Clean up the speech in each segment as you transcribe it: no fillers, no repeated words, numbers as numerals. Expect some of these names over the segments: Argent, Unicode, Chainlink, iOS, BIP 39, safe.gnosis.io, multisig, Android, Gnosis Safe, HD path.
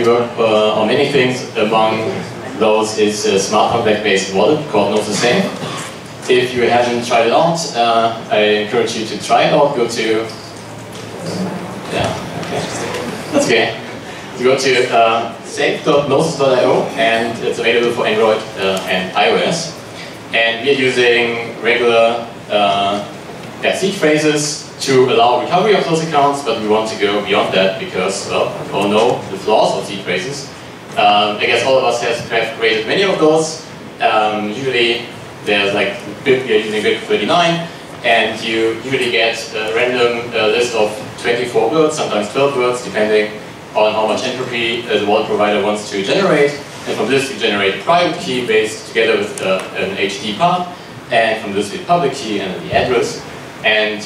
we work on many things. Among those is a smart contract-based wallet called Gnosis Safe. If you haven't tried it out, I encourage you to try it out. Go to go to safe.gnosis.io, and it's available for Android and iOS. And we're using regular seed phrases to allow recovery of those accounts, but we want to go beyond that because, well, we all know the flaws of seed phrases. I guess all of us have created many of those. Usually there's like, you're using BIP 39, and you usually get a random list of 24 words, sometimes 12 words, depending on how much entropy the wallet provider wants to generate. And from this, we generate a private key based together with an HD path, and from this, a public key and the address. And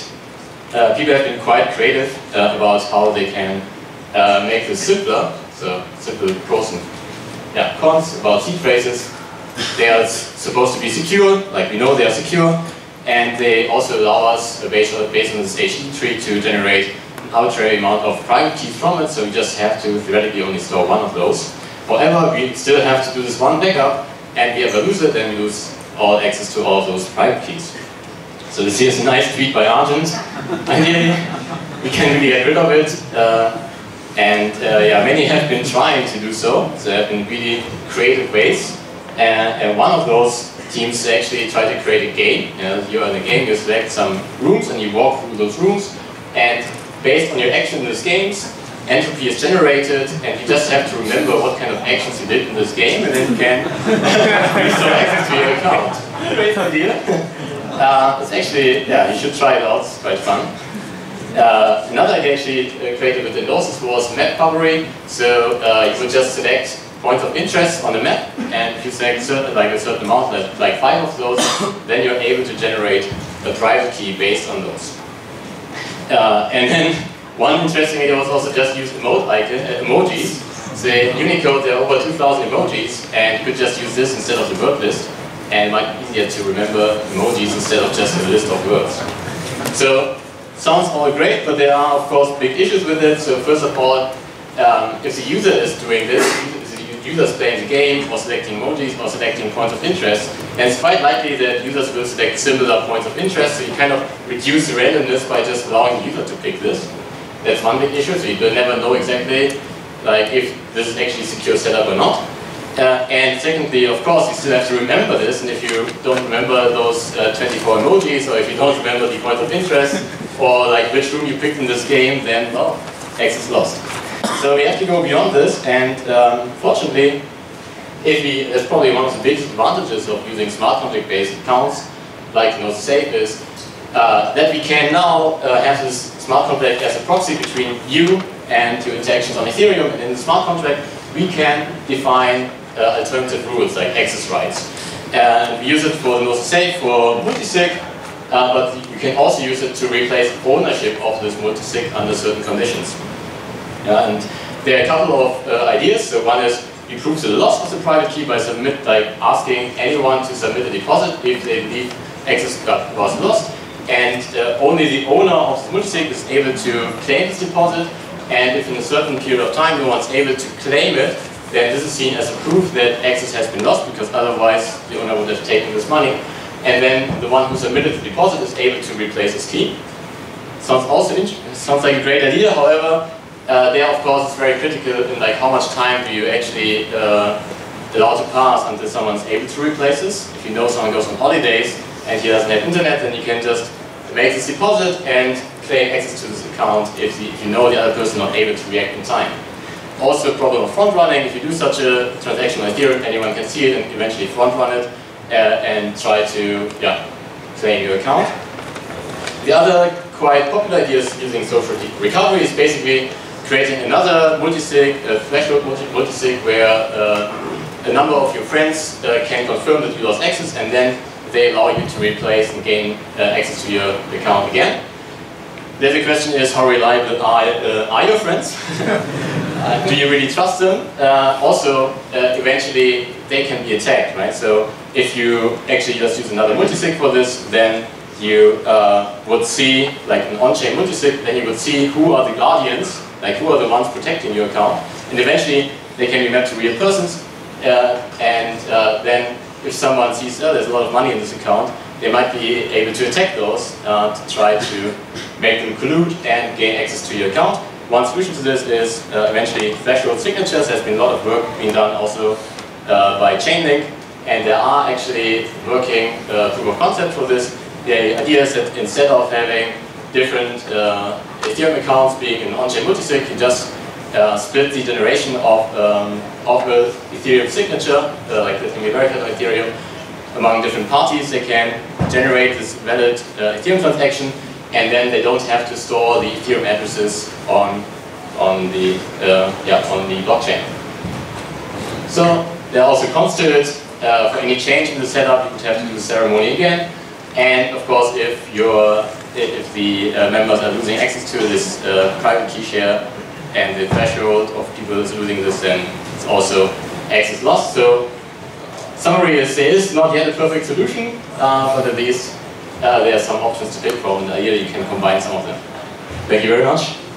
people have been quite creative about how they can make this simpler. So, simple pros and cons about seed phrases. They are supposed to be secure, like we know they are secure, and they also allow us, based on this HD tree, to generate an arbitrary amount of private keys from it. So we just have to theoretically only store one of those. However, we still have to do this one backup, and if we ever lose it, then we lose all access to all of those private keys. So this here is a nice tweet by Argent. Ideally, we can really get rid of it. Many have been trying to do so. So there have been really creative ways. And one of those teams actually tried to create a game. You are in a game, you select some rooms, and you walk through those rooms. And based on your action in these games, entropy is generated, and you just have to remember what kind of actions you did in this game, and then you can restore access to your account. Great idea. It's actually, you should try it out, it's quite fun. Another idea actually created within Gnosis was map covering. So you would just select points of interest on the map, and if you select a certain amount, like 5 of those, then you're able to generate a private key based on those. And then one interesting idea was also just use emojis. So in Unicode there are over 2,000 emojis, and you could just use this instead of the word list. And it might be easier to remember emojis instead of just a list of words. So, sounds all great, but there are of course big issues with it. So first of all, if the user is doing this, if the user is playing the game, or selecting emojis, or selecting points of interest, and it's quite likely that users will select similar points of interest, so you kind of reduce the randomness by just allowing the user to pick this. That's one big issue, so you will never know exactly if this is actually a secure setup or not. And secondly, of course, you still have to remember this, and if you don't remember those 24 emojis, or if you don't remember the point of interest, or which room you picked in this game, then, well, access lost. So we have to go beyond this, and fortunately, that's probably one of the biggest advantages of using smart contract-based accounts, like Gnosis Safe is, that we can now have this smart contract as a proxy between you and your interactions on Ethereum, and in the smart contract, we can define alternative rules like access rights. We use it for Gnosis Safe, for multisig, but you can also use it to replace ownership of this multisig under certain conditions. And there are a couple of ideas. So one is you prove the loss of the private key by asking anyone to submit a deposit if they believe access was lost, and only the owner of the multisig is able to claim this deposit. And if in a certain period of time no one's able to claim it, then this is seen as a proof that access has been lost, because otherwise the owner would have taken this money. And then the one who submitted the deposit is able to replace his key. Sounds like a great idea. However, there of course it's very critical in how much time do you actually allow to pass until someone's able to replace this. If you know someone goes on holidays and he doesn't have internet, then you can just make this deposit and claim access to this account if you know the other person not able to react in time. Also, a problem of front running. If you do such a transaction on Ethereum, anyone can see it and eventually front run it and try to claim your account. The other quite popular idea is using social recovery. Is basically creating another multisig, a threshold multisig, where a number of your friends can confirm that you lost access, and then they allow you to replace and gain access to your account again. Then the question is, how reliable are your friends? Do you really trust them? Eventually, they can be attacked, right? So if you actually just use another multisig for this, then you would see, an on-chain multisig, then you would see who are the guardians, who are the ones protecting your account. And eventually, They can be mapped to real persons, and then if someone sees, oh, there's a lot of money in this account, they might be able to attack those to try to make them collude and gain access to your account. One solution to this is eventually flash roll signatures. There's been a lot of work being done also by Chainlink, and there are actually working proof of concept for this. The idea is that instead of having different Ethereum accounts being an on-chain multisig, you just split the generation of the Ethereum signature, like the American Ethereum, among different parties. They can generate this valid Ethereum transaction, and then they don't have to store the Ethereum addresses on the blockchain. So they're also constant. For any change in the setup, you would have to do the ceremony again. And of course, if the members are losing access to this private key share, and the threshold of people is losing this, then it's also access lost. So summary is, there is not yet a perfect solution, but at least there are some options to pick from, and ideally you can combine some of them. Thank you very much.